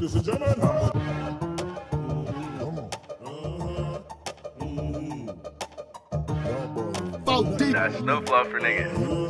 ladies and gentlemen. That's no flaw for niggas.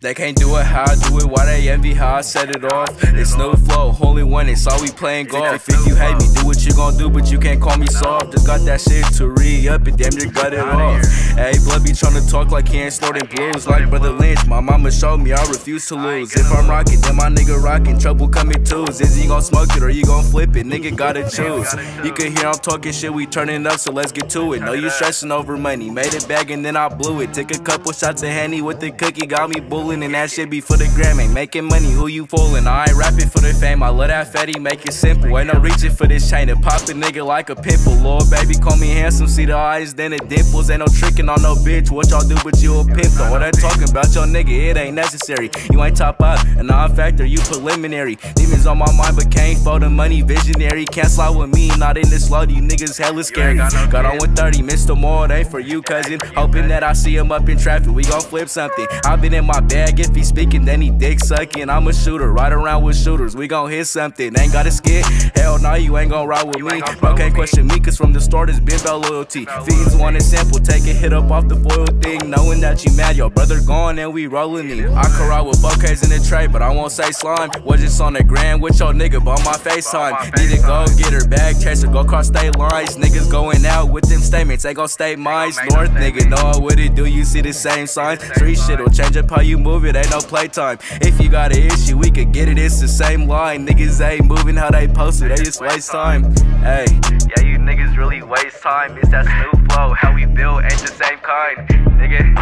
They can't do it how I do it. Why they envy how I set it off? It's no flow, holy one, it's all we playing golf. If you hate me, do what you gon' do, but you can't call me soft. Just got that shit to re-up and damn near gut it off. Hey, blood be tryna talk like he ain't snorting blues. Like Brother Lynch, my mama showed me I refuse to lose. If I'm rockin', then my nigga rockin', trouble coming twos. Is he gon' smoke it or you gon' flip it? Nigga gotta choose. You can hear I'm talking shit, we turnin' up, so let's get to it. No, you stressin' over money, made it back and then I blew it. Took a couple shots of Henny with the cookie, got me bullin'. And that shit be for the gram, ain't making money, who you foolin'? I ain't rappin' for the fame, I love that fatty, make it simple. Ain't no reachin' for this chain, it pop a nigga like a pimple. Lord baby, call me handsome, see the eyes, then the dimples. Ain't no trickin' on no bitch, what y'all do but you a pimp though. What I talking about your nigga, it ain't necessary. You ain't top out, a non-factor, you preliminary. Demons on my mind but can't fold the money, visionary. Can't slide with me, not in this load, you niggas hella scary. Got on with 30, Mr. Moore, it ain't for you cousin. Hoping that I see him up in traffic, we gon' flip something. I've been in my bag, if he speaking then he dick sucking. I'm a shooter, ride around with shooters, we gon' hit something. Ain't gotta skit, hell nah, you ain't gon' ride with me. Bro can't question me, cause from the start it's been about loyalty. Fiends want a sample, take a hit up off the foil thing, knowing that you mad, your brother gone and we rolling it. I can ride with bouquets in the tray, but I won't say slime. Was just on the gram with your nigga, but my FaceTime. Need to go get her bag, chase her, go cross state lines. Niggas going out with them statements, they gon' state mines. North nigga, know what it do, you see the same signs. Street shit will change up how you move it, ain't no playtime. If you got an issue, we could get it, it's the same line. Niggas ain't moving how they post it, they just waste time. Hey, yeah, you niggas really waste time. It's that smooth flow, how we build ain't the same kind, nigga.